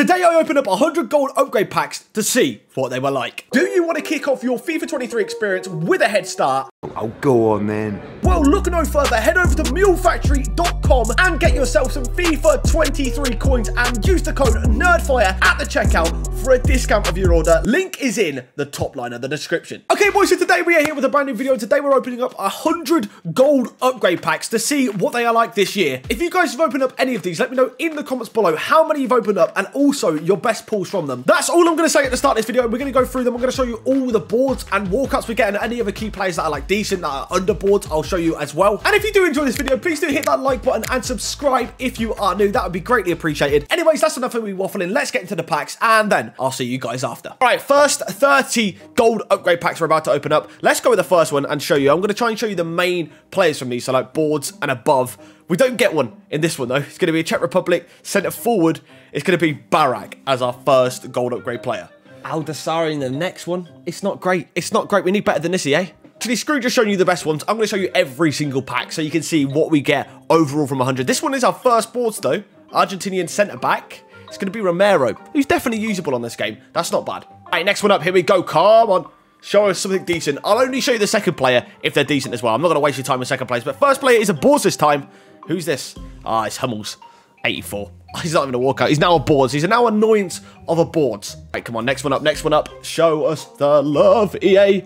Today I opened up 100 gold upgrade packs to see what they were like. Do you want to kick off your FIFA 23 experience with a head start? Oh, go on then. Well, look no further, head over to MuleFactory.com and get yourself some FIFA 23 coins and use the code NERDFIRE at the checkout for a discount of your order. Link is in the top line of the description. Okay boys, so today we are here with a brand new video. Today we're opening up 100 gold upgrade packs to see what they are like this year. If you guys have opened up any of these, let me know in the comments below how many you've opened up and also your best pulls from them. That's all I'm going to say at the start of this video. We're going to go through them. I'm going to show you all the boards and walkouts we get and any other key players that are like decent, that are under boards, I'll show you as well. And if you do enjoy this video, please do hit that like button and subscribe if you are new. That would be greatly appreciated. Anyways, that's enough of me waffling. Let's get into the packs and then I'll see you guys after. All right, first 30 gold upgrade packs we're about to open up. Let's go with the first one and show you. I'm going to try and show you the main players from these, so like boards and above. We don't get one in this one, though. It's going to be a Czech Republic centre forward. It's going to be Barak as our first gold upgrade player. Al Dosari in the next one. It's not great. It's not great. We need better than this, eh? Actually, screw just showing you the best ones. I'm going to show you every single pack so you can see what we get overall from 100. This one is our first boards, though. Argentinian centre-back. It's going to be Romero, who's definitely usable on this game. That's not bad. All right, next one up. Here we go. Come on. Show us something decent. I'll only show you the second player if they're decent as well. I'm not going to waste your time with second place. But first player is a boards this time. Who's this? Ah, it's Hummels. 84. He's not even a walkout. He's now on boards. He's now annoyance of a boards. Right, come on. Next one up. Next one up. Show us the love, EA.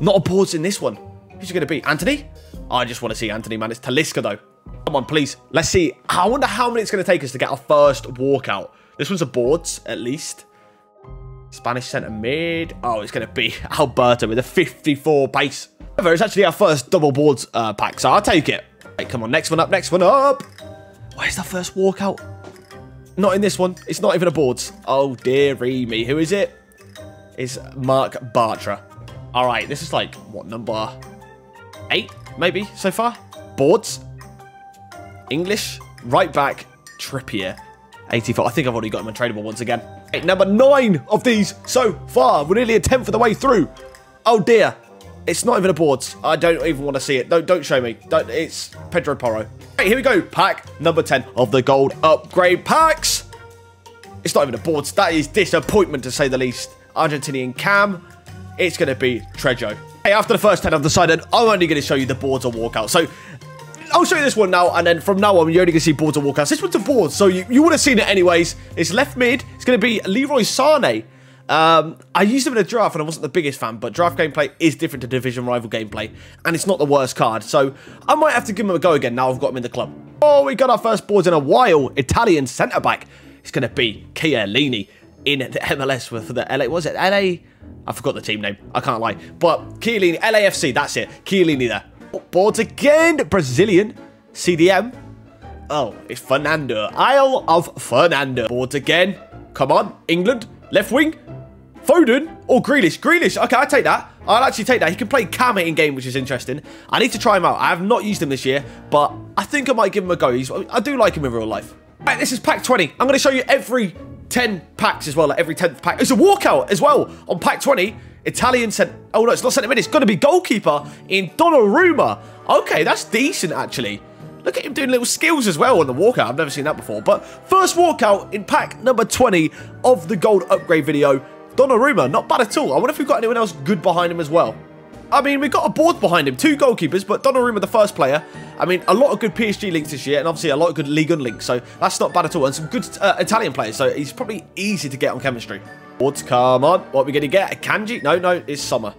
Not a boards in this one. Who's it going to be? Antony? I just want to see Antony, man. It's Talisca, though. Come on, please. Let's see. I wonder how many it's going to take us to get our first walkout. This one's a boards, at least. Spanish centre mid. Oh, it's going to be Alberta with a 54 pace. However, it's actually our first double boards pack, so I'll take it. Right, come on. Next one up. Next one up. Where's the first walkout? Not in this one. It's not even a boards. Oh, dearie me. Who is it? It's Mark Bartra. All right, this is like, what, number 8, maybe, so far? Boards. English. Right back. Trippier. 84. I think I've already got him untradeable once again. Right, number 9 of these so far. We're nearly a 10th of the way through. Oh, dear. It's not even a boards. I don't even want to see it. Don't show me. Don't, it's Pedro Porro. Right, here we go. Pack number 10 of the gold upgrade packs. It's not even a boards. That is disappointment, to say the least. Argentinian cam. It's going to be Trejo. Hey, after the first 10, I've decided I'm only going to show you the boards or walkouts. So I'll show you this one now, and then from now on, you're only going to see boards or walkouts. This one's a board, so you would have seen it anyways. It's left mid. It's going to be Leroy Sane. I used him in a draft and I wasn't the biggest fan, but draft gameplay is different to division rival gameplay, and it's not the worst card, so I might have to give him a go again now I've got him in the club. Oh, we got our first boards in a while. Italian centre-back. It's going to be Chiellini in the MLS for the LA, was it LA? I forgot the team name, I can't lie, but Chiellini, LAFC, that's it, Chiellini there. Oh, boards again, Brazilian, CDM. Oh, it's Fernando, Isle of Fernando. Boards again, come on, England, left wing. Foden or Grealish? Grealish. Okay, I'll take that. I'll actually take that. He can play cam in game, which is interesting. I need to try him out. I have not used him this year, but I think I might give him a go. I do like him in real life. All right, this is pack 20. I'm going to show you every 10 packs as well, like every 10th pack. It's a walkout as well on pack 20. Italian sent. Oh, no, it's not sent. It's going to be goalkeeper in Donnarumma. Okay, that's decent, actually. Look at him doing little skills as well on the walkout. I've never seen that before. But first walkout in pack number 20 of the gold upgrade video. Donnarumma, not bad at all. I wonder if we've got anyone else good behind him as well. I mean, we've got a board behind him, 2 goalkeepers, but Donnarumma, the first player. I mean, a lot of good PSG links this year, and obviously a lot of good Ligue 1 links, so that's not bad at all. And some good Italian players, so he's probably easy to get on chemistry. Boards, come on. What are we going to get? A Kanji? No, it's Summer.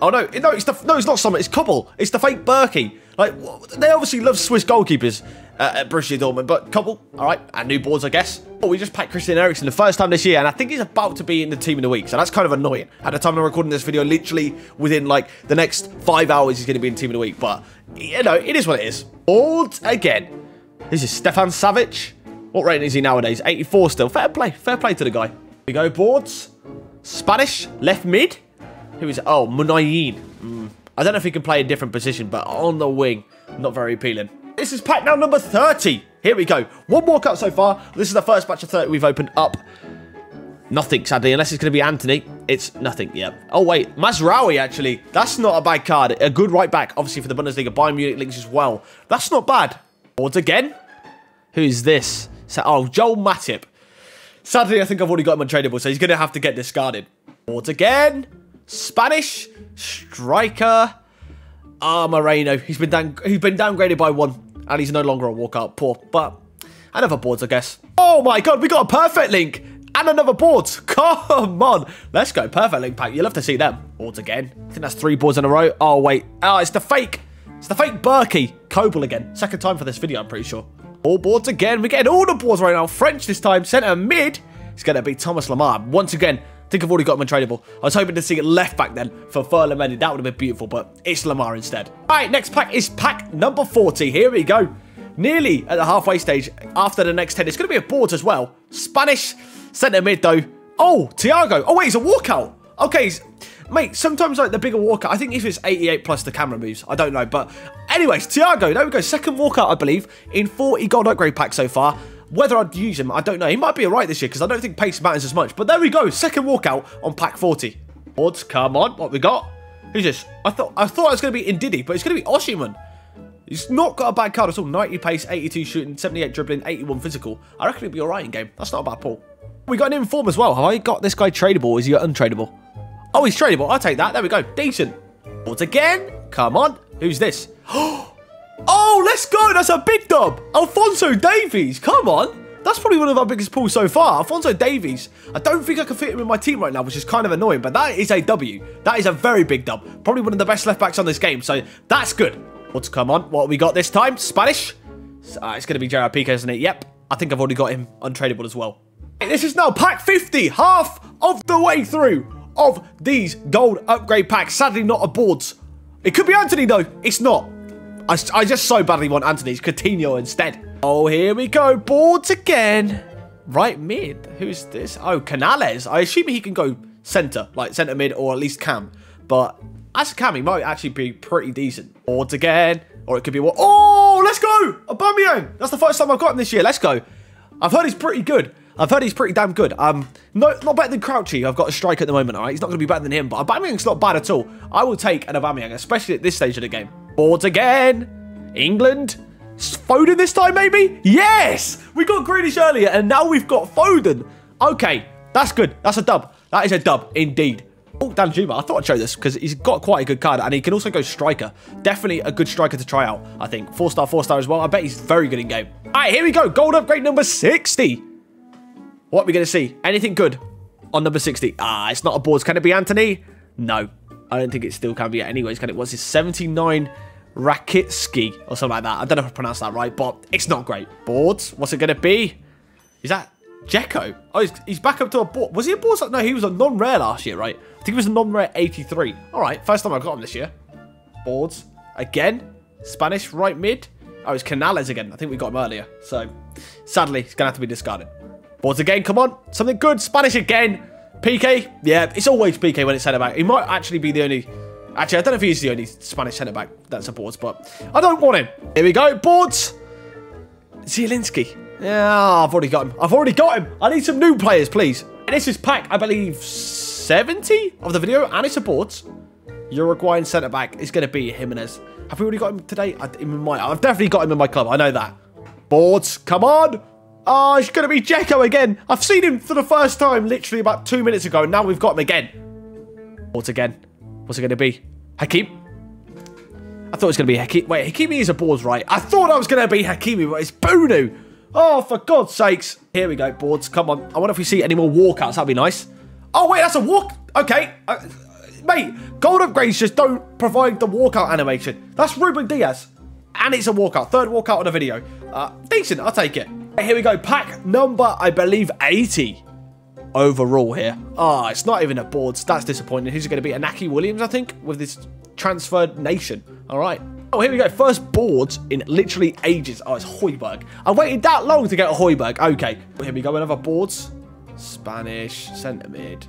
Oh, no, it's not Summer. It's Cobble. It's the fake Berkey. Like, they obviously love Swiss goalkeepers at Borussia Dortmund, but Cobble, all right, and new boards, I guess. Oh, we just packed Christian Eriksen the first time this year, and I think he's about to be in the team of the week, so that's kind of annoying. At the time I'm recording this video, literally within, like, the next 5 hours, he's going to be in team of the week, but, you know, it is what it is. Boards again. This is Stefan Savic. What rating is he nowadays? 84 still. Fair play to the guy. Here we go, boards. Spanish, left mid. Who is it? Oh, Munayin. I don't know if he can play a different position, but on the wing, not very appealing. This is pack now number 30. Here we go. One more cut so far. This is the first batch of 30 we've opened up. Nothing, sadly, unless it's going to be Antony. It's nothing, yeah. Oh, wait. Masraoui, actually. That's not a bad card. A good right back, obviously, for the Bundesliga. Bayern Munich links as well. That's not bad. Boards again. Who's this? So, oh, Joel Matip. Sadly, I think I've already got him untradeable, so he's going to have to get discarded. Once again, Spanish striker Moreno. He's been downgraded by one, and he's no longer a walkout. Poor, but another boards, I guess. Oh my god, we got a perfect link and another boards. Come on, let's go. Perfect link pack. You'll have to see them. Boards again. I think that's three boards in a row. Oh wait, oh, it's the fake. It's the fake Berkey. Cobble again. Second time for this video, I'm pretty sure. All boards again. We're getting all the boards right now. French this time. Centre mid. It's going to be Thomas Lemar. Once again, I think I've already got him untradeable. I was hoping to see it left back then for Ferland. That would have been beautiful, but it's Lemar instead. All right, next pack is pack number 40. Here we go. Nearly at the halfway stage after the next 10. It's going to be a boards as well. Spanish centre mid, though. Oh, Thiago. Oh, wait, he's a walkout. Okay, he's... Mate, sometimes like the bigger walkout, I think if it's 88 plus the camera moves, I don't know. But anyways, Thiago, there we go. Second walkout, I believe, in 40 gold upgrade packs so far. Whether I'd use him, I don't know. He might be all right this year because I don't think pace matters as much. But there we go. Second walkout on pack 40. Boards, come on. What we got? Who's this? I thought it was going to be Ndidi, but it's going to be Osimhen. He's not got a bad card at all. 90 pace, 82 shooting, 78 dribbling, 81 physical. I reckon it'd be all right in game. That's not a bad pull. We got an inform as well. Have I got this guy tradable or is he untradeable? Oh, he's tradable. I'll take that. There we go. Decent. Boards again. Come on. Who's this? Oh, let's go. That's a big dub. Alphonso Davies. Come on. That's probably one of our biggest pulls so far. Alphonso Davies. I don't think I can fit him in my team right now, which is kind of annoying, but that is a W. That is a very big dub. Probably one of the best left backs on this game, so that's good. Boards, come on. What have we got this time? Spanish. It's going to be Gerard Piqué, isn't it? Yep. I think I've already got him untradeable as well. This is now pack 50. Half of the way through of these gold upgrade packs. Sadly, not a boards. It could be Antony, though. It's not. I just so badly want Antony. It's Coutinho instead. Oh, here we go. Boards again. Right mid. Who's this? Oh, Canales. I assume he can go centre, like centre mid or at least cam. But as a cam, he might actually be pretty decent. Boards again. Or it could be what? Oh, let's go. Aubameyang. That's the first time I've got him this year. Let's go. I've heard he's pretty good. I've heard he's pretty damn good. No, not better than Crouchy. I've got a strike at the moment, all right? He's not going to be better than him, but Aubameyang's not bad at all. I will take an Aubameyang, especially at this stage of the game. Boards again. England. Foden this time, maybe? Yes! We got Grealish earlier, and now we've got Foden. Okay, that's good. That's a dub. That is a dub, indeed. Oh, Danjuma. I thought I'd show this because he's got quite a good card, and he can also go striker. Definitely a good striker to try out, I think. Four-star as well. I bet he's very good in game. All right, here we go. Gold upgrade number 60. What are we going to see? Anything good on number 60? Ah, it's not a boards. Can it be Antony? No. I don't think it still can be anyways, can it? What's this? 79 Rakitski or something like that. I don't know if I pronounced that right, but it's not great. Boards? What's it going to be? Is that Dzeko? Oh, he's back up to a board. Was he a boards? No, he was a non-rare last year, right? I think it was a non-rare 83. All right, first time I've got him this year. Boards. Again. Spanish right mid. Oh, it's Canales again. I think we got him earlier. So, sadly, he's going to have to be discarded. Boards again, come on. Something good. Spanish again. Piqué. Yeah, it's always Piqué when it's centre-back. He might actually be the only... Actually, I don't know if he's the only Spanish centre-back that supports, but I don't want him. Here we go. Boards. Zielinski. Yeah, I've already got him. I've already got him. I need some new players, please. And this is pack, I believe, 70 of the video, and it's a boards. Uruguayan centre-back is going to be Jimenez. Have we already got him today? I've definitely got him in my club. I know that. Boards. Come on. Oh, it's going to be Dzeko again. I've seen him for the first time literally about 2 minutes ago, and now we've got him again. Boards again. What's it going to be? Hakimi? I thought it was going to be Hakimi. Wait, Hakimi is a boards, right? I thought I was going to be Hakimi, but it's Bunu. Oh, for God's sakes. Here we go, boards. Come on. I wonder if we see any more walkouts. That'd be nice. Oh, wait, that's a walk. Okay. Mate, gold upgrades just don't provide the walkout animation. That's Ruben Diaz. And it's a walkout. Third walkout on the video. Decent. I'll take it. Here we go, pack number, I believe, 80 overall here. Ah, it's not even a boards. That's disappointing. Who's it going to be? Inaki Williams, I think, with this transferred nation. All right. Oh, here we go. First boards in literally ages. Oh, it's Hoiberg. I waited that long to get a Hoiberg. Okay. Here we go, another boards. Spanish, centre mid.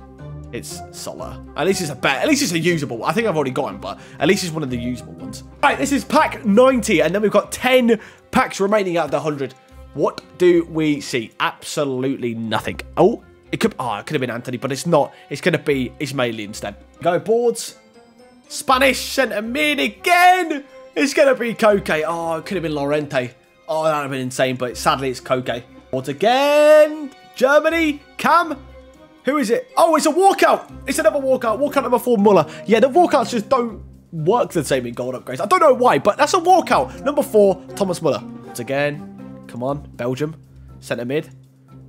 It's Solar. At least it's a bet. At least it's a usable one. I think I've already got him, but at least it's one of the usable ones. Right, this is pack 90, and then we've got 10 packs remaining out of the 100. What do we see? Absolutely nothing. Oh, it could have been Antony, but it's not. It's going to be Ismaili instead. Go boards. Spanish centre mid again. It's going to be Koke. Oh, it could have been Lorente. Oh, that would have been insane, but sadly it's Koke. Boards again. Germany, Cam, who is it? Oh, it's a walkout. It's another walkout. Walkout number 4, Muller. Yeah, the walkouts just don't work the same in gold upgrades. I don't know why, but that's a walkout. Number 4, Thomas Muller. Once again, come on, Belgium, centre mid.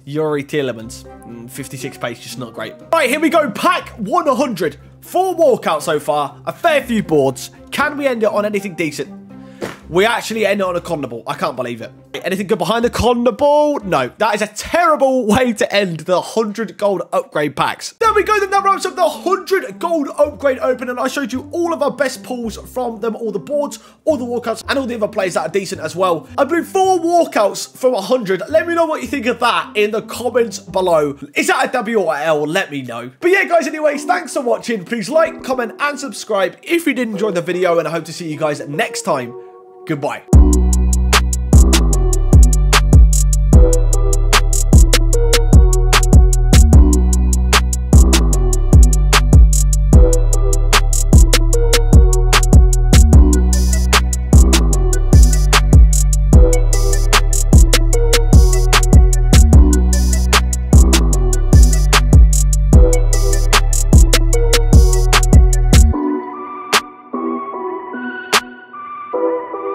Yuri Tielemans, 56 pace, just not great. All right, here we go, pack 100. 4 walkouts so far, a fair few boards. Can we end it on anything decent? We actually end it on a Condable. I can't believe it. Anything good behind the Condable? No. That is a terrible way to end the 100 gold upgrade packs. There we go. Then that wraps up the 100 gold upgrade open. And I showed you all of our best pulls from them. All the boards, all the walkouts, and all the other plays that are decent as well. I believe 4 walkouts from 100. Let me know what you think of that in the comments below. Is that a W or L? Let me know. But yeah, guys, anyways, thanks for watching. Please like, comment, and subscribe if you did enjoy the video. And I hope to see you guys next time. Goodbye.